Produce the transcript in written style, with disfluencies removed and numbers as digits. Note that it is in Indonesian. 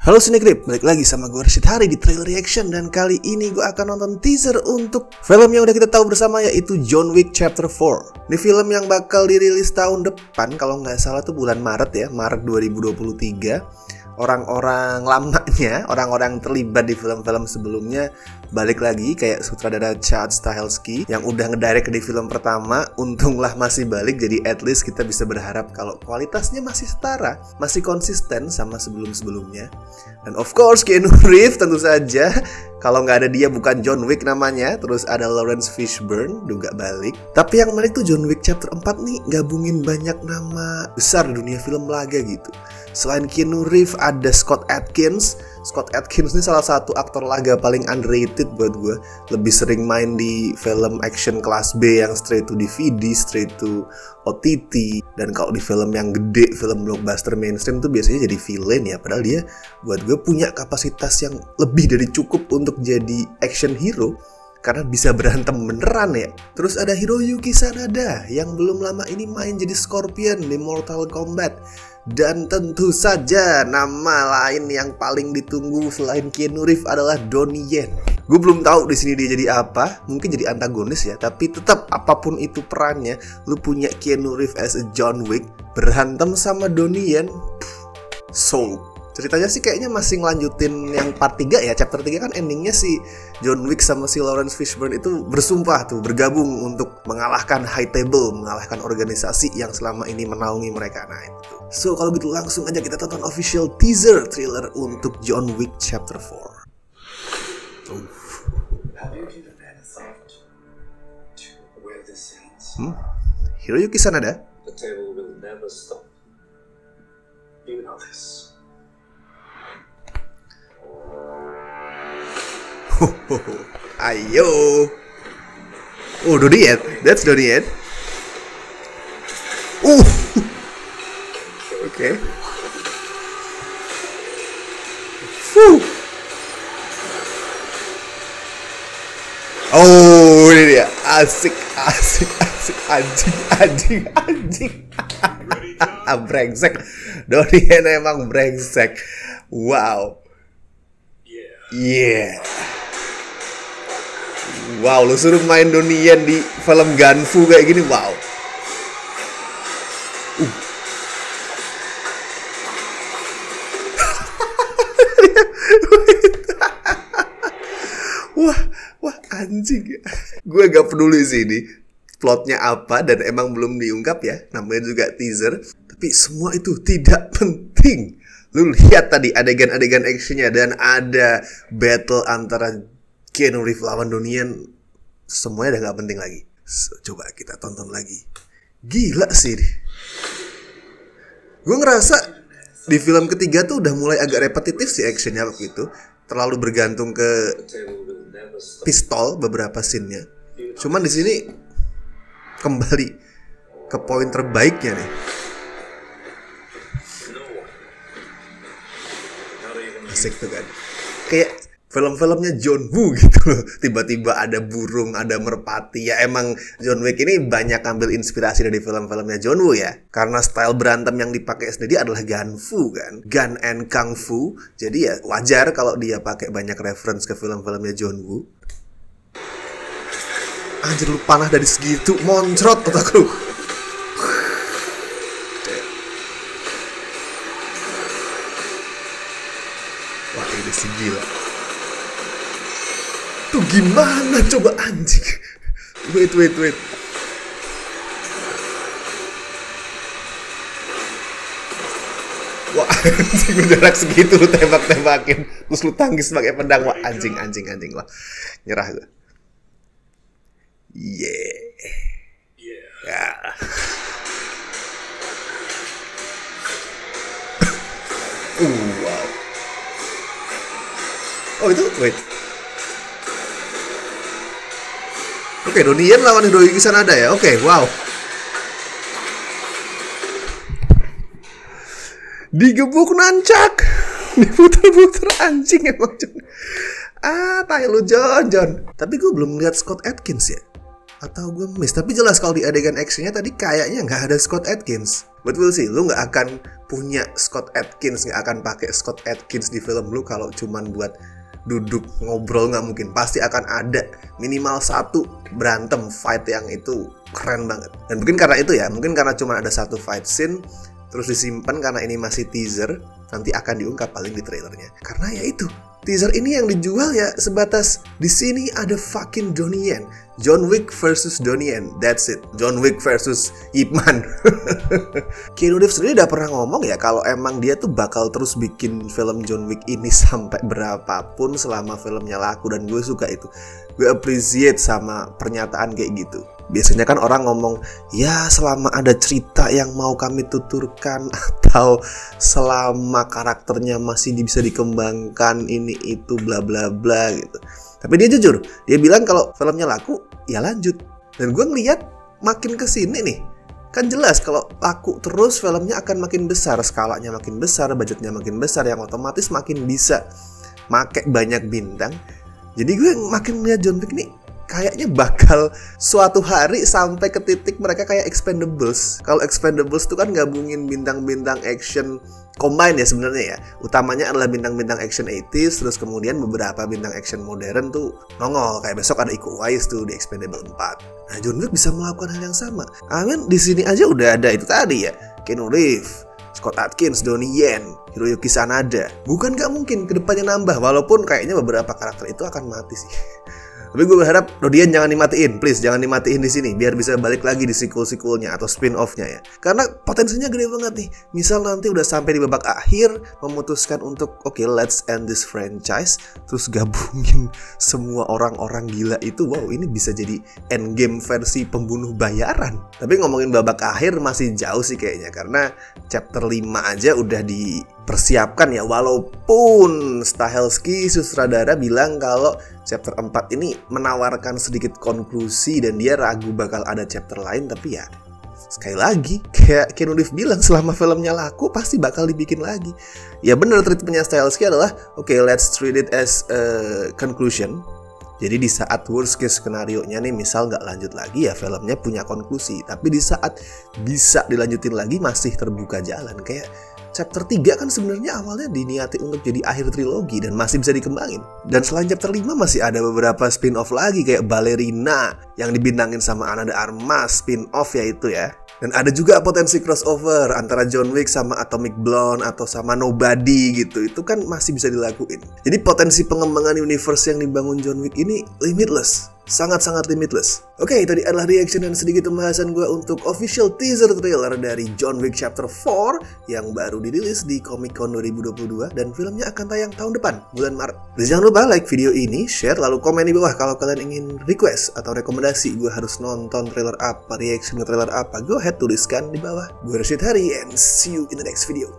Halo Cinegrip, balik lagi sama gue Rasyid Harry di Trailer Reaction. Dan kali ini gue akan nonton teaser untuk film yang udah kita tahu bersama, yaitu John Wick Chapter 4. Ini film yang bakal dirilis tahun depan, kalau nggak salah tuh bulan Maret ya, Maret 2023. Orang-orang lamanya, orang-orang terlibat di film-film sebelumnya balik lagi, kayak sutradara Chad Stahelski yang udah ngedirect di film pertama. Untunglah masih balik, jadi at least kita bisa berharap kalau kualitasnya masih setara, masih konsisten sama sebelum-sebelumnya. Dan of course Keanu Reeves tentu saja. Kalau nggak ada dia bukan John Wick namanya. Terus ada Lawrence Fishburne juga balik. Tapi yang menarik tuh John Wick Chapter 4 nih gabungin banyak nama besar di dunia film laga gitu. Selain Keanu Reeves ada Scott Adkins. Scott Adkins ini salah satu aktor laga paling underrated buat gue. Lebih sering main di film action kelas B yang straight to DVD, straight to OTT. Dan kalau di film yang gede, film blockbuster mainstream tuh biasanya jadi villain ya. Padahal dia buat gue punya kapasitas yang lebih dari cukup untuk jadi action hero, karena bisa berantem beneran ya. Terus ada Hiroyuki Sanada yang belum lama ini main jadi Scorpion di Mortal Kombat. Dan tentu saja nama lain yang paling ditunggu selain Keanu Reeves adalah Donnie Yen. Gue belum tahu di sini dia jadi apa, mungkin jadi antagonis ya, tapi tetap apapun itu perannya, lu punya Keanu Reeves as a John Wick berantem sama Donnie Yen. So ceritanya sih kayaknya masih ngelanjutin yang part 3 ya. Chapter 3 kan endingnya si John Wick sama si Lawrence Fishburne itu bersumpah tuh, bergabung untuk mengalahkan High Table, mengalahkan organisasi yang selama ini menaungi mereka. Nah itu. So kalau gitu langsung aja kita tonton official teaser trailer untuk John Wick Chapter 4. Hiroyuki Sanada? The table will never stop. You know this. Ayo. Oh, Donnie Yen. That's Donnie Yen. Okay. Oh, ini dia. Asik. Anjing. Brengsek. Donnie Yen emang brengsek. Wow. Yeah. Wow, lu suruh main Donnie Yen di film Gun Fu kayak gini, wow. wah, anjing. Gue gak peduli sih ini plotnya apa dan emang belum diungkap ya, namanya juga teaser. Tapi semua itu tidak penting. Lu lihat tadi adegan-adegan actionnya dan ada battle antara Keanu Reeves lawan Donnie Yen, semuanya udah gak penting lagi. So, coba kita tonton lagi. Gila sih. Gue ngerasa di film ketiga tuh udah mulai agak repetitif sih actionnya waktu itu. Terlalu bergantung ke pistol beberapa scene-nya. Cuman di sini kembali ke poin terbaiknya nih. Asik tuh kan. Kayak film-filmnya John Woo gitu loh. Tiba-tiba ada burung, ada merpati. Ya emang John Wick ini banyak ambil inspirasi dari film-filmnya John Woo ya. Karena style berantem yang dipakai sendiri adalah Gun Fu kan. Gun and Kung Fu. Jadi ya wajar kalau dia pakai banyak reference ke film-filmnya John Woo. Anjir, lu panah dari segitu, moncrot otak lu. Wah, ini sih gila. Tuh gimana coba anjing. Wait. Wah anjing, lu jarak segitu lu tembak-tembakin. Terus lu tanggis pakai pedang. Wah anjing. Wah nyerah gue. Yeah. Wow. Oh itu wait. Oke, Donnie Yen lawan Hiroyuki Sanada ya. Oke, wow. Digebuk nancak. Diputer-puter anjing emang John. Ah, tai lu John. Tapi gue belum lihat Scott Adkins ya. Atau gue miss. Tapi jelas kalau di adegan actionnya tadi kayaknya nggak ada Scott Adkins. Betul sih, lu nggak akan punya Scott Adkins, nggak akan pakai Scott Adkins di film lu kalau cuman buat duduk ngobrol, nggak mungkin. Pasti akan ada minimal satu berantem fight yang itu keren banget. Dan mungkin karena itu ya, mungkin karena cuma ada satu fight scene terus disimpan karena ini masih teaser, nanti akan diungkap paling di trailernya. Karena ya itu, teaser ini yang dijual ya sebatas di sini ada fucking Donnie Yen, John Wick versus Donnie Yen, that's it. John Wick versus Ip Man. Keanu Reeves sendiri udah pernah ngomong ya kalau emang dia tuh bakal terus bikin film John Wick ini sampai berapapun selama filmnya laku, dan gue suka itu. Gue appreciate sama pernyataan kayak gitu. Biasanya kan orang ngomong, ya selama ada cerita yang mau kami tuturkan atau selama karakternya masih bisa dikembangkan ini itu bla bla bla gitu. Tapi dia jujur, dia bilang kalau filmnya laku, ya lanjut. Dan gue ngeliat makin kesini nih, kan jelas kalau laku terus filmnya akan makin besar, skalanya makin besar, budgetnya makin besar, yang otomatis makin bisa make banyak bintang. Jadi gue makin ngeliat John Wick nih, kayaknya bakal suatu hari sampai ke titik mereka kayak Expendables. Kalau Expendables itu kan gabungin bintang-bintang action combine ya sebenarnya ya. Utamanya adalah bintang-bintang action 80s, terus kemudian beberapa bintang action modern tuh nongol. Kayak besok ada Iko Uwais tuh di Expendable 4. Nah, John Wick bisa melakukan hal yang sama. Di sini aja udah ada itu tadi ya. Keanu Reeves, Scott Adkins, Donnie Yen, Hiroyuki Sanada. Bukan gak mungkin kedepannya nambah, walaupun kayaknya beberapa karakter itu akan mati sih. Tapi gue berharap Dodian jangan dimatiin, please jangan dimatiin di sini, biar bisa balik lagi di sequel-sequelnya atau spin-off-nya ya. Karena potensinya gede banget nih. Misal nanti udah sampai di babak akhir memutuskan untuk okay, let's end this franchise, terus gabungin semua orang-orang gila itu, wow ini bisa jadi endgame versi pembunuh bayaran. Tapi ngomongin babak akhir masih jauh sih kayaknya, karena chapter 5 aja udah dipersiapkan ya, walaupun Stahelski sutradara bilang kalau chapter 4 ini menawarkan sedikit konklusi dan dia ragu bakal ada chapter lain. Tapi ya sekali lagi kayak Keanu Reeves bilang, selama filmnya laku pasti bakal dibikin lagi. Ya bener, treatmentnya Stahelski adalah okay, let's treat it as a conclusion. Jadi di saat worst case skenario-nya nih, misal nggak lanjut lagi, ya filmnya punya konklusi. Tapi di saat bisa dilanjutin lagi masih terbuka jalan. Kayak chapter 3 kan sebenarnya awalnya diniati untuk jadi akhir trilogi dan masih bisa dikembangin. Dan selain chapter 5 masih ada beberapa spin-off lagi, kayak Ballerina yang dibintangin sama Ana de Armas, spin-off ya itu ya. Dan ada juga potensi crossover antara John Wick sama Atomic Blonde atau sama Nobody gitu. Itu kan masih bisa dilakuin. Jadi potensi pengembangan universe yang dibangun John Wick ini limitless. Sangat-sangat limitless. Oke, tadi adalah reaction dan sedikit pembahasan gue untuk official teaser trailer dari John Wick Chapter 4 yang baru dirilis di Comic Con 2022 dan filmnya akan tayang tahun depan, bulan Maret. Dan jangan lupa like video ini, share, lalu komen di bawah kalau kalian ingin request atau rekomendasi gue harus nonton trailer apa, reaction ke trailer apa, go ahead tuliskan di bawah. Gue Rasyid Harry and see you in the next video.